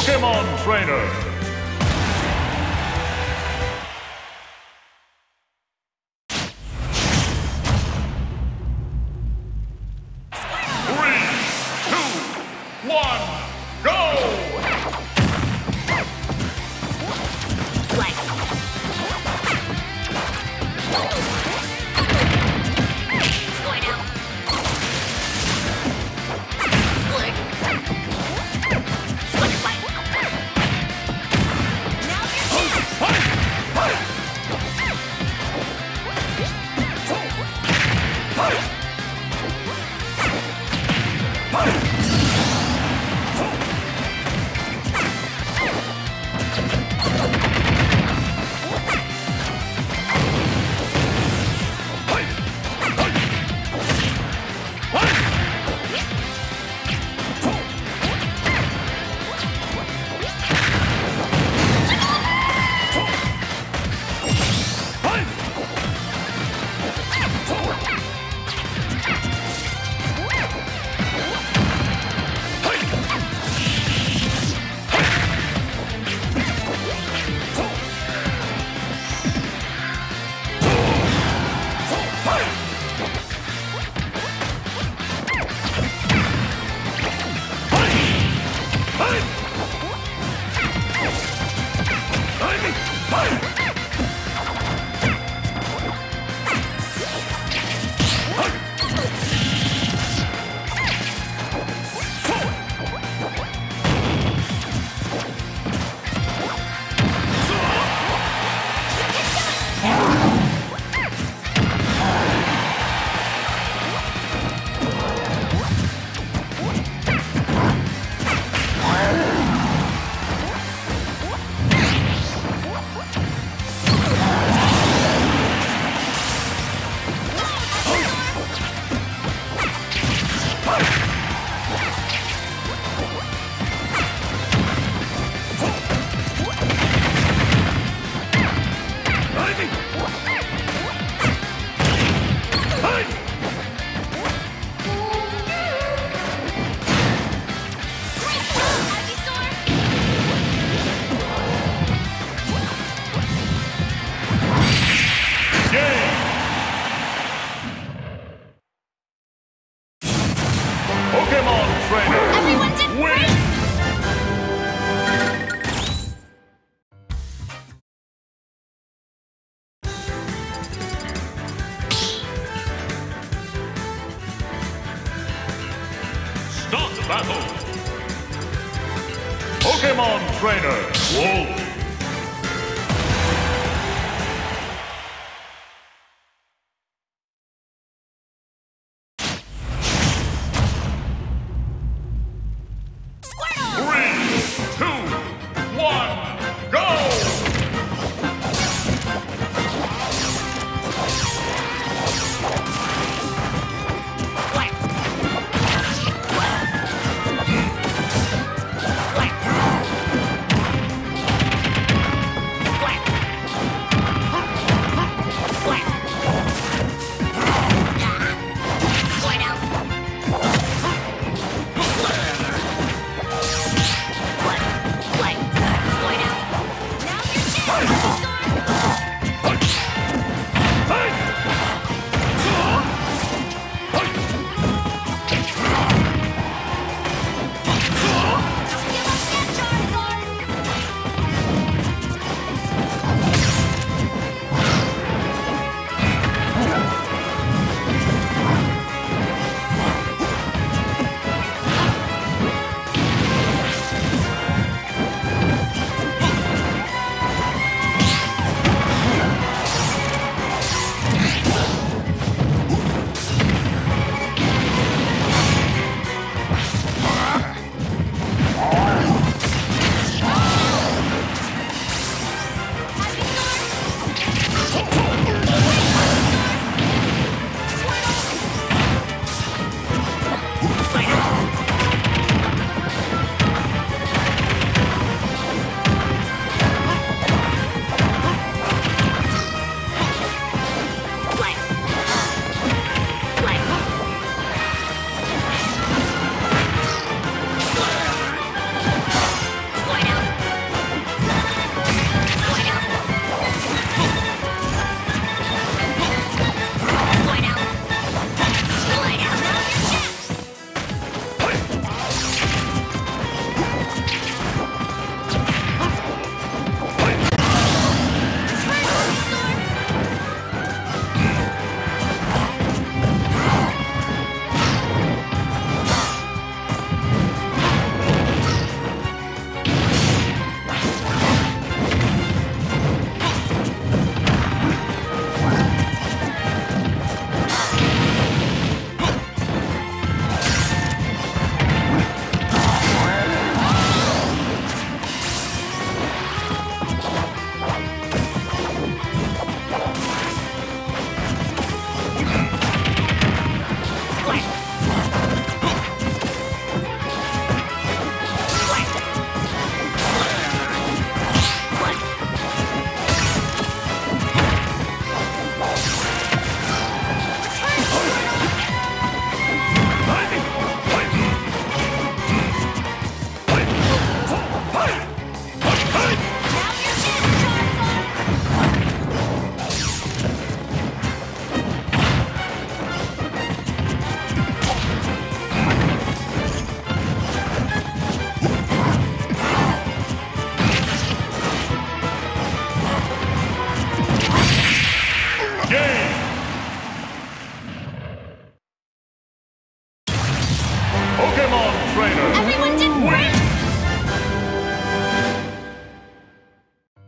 Pokémon Trainer. Battle. Pokémon Trainer Wolf.